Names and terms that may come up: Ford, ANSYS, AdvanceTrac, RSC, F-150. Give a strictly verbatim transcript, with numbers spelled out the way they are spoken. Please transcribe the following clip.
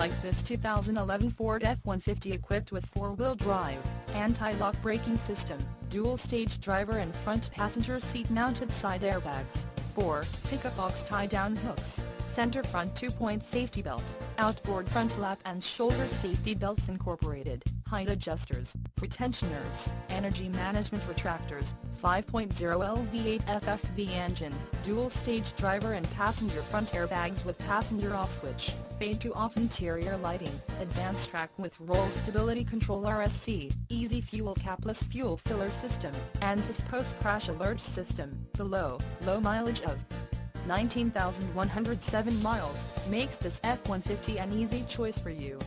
like this two thousand eleven Ford F one fifty equipped with four-wheel drive, anti-lock braking system, dual-stage driver and front passenger seat-mounted side airbags, four pickup box tie-down hooks, center front two-point safety belt, outboard front lap and shoulder safety belts incorporated, height adjusters, pretensioners, energy management retractors, five point oh liter V eight F F V engine, dual-stage driver and passenger front airbags with passenger off switch, fade-to-off interior lighting, AdvanceTrac with roll stability control R S C, easy fuel capless fuel filler system, ANSYS post-crash alert system. The low, low mileage of nineteen thousand one hundred seven miles makes this F one fifty an easy choice for you.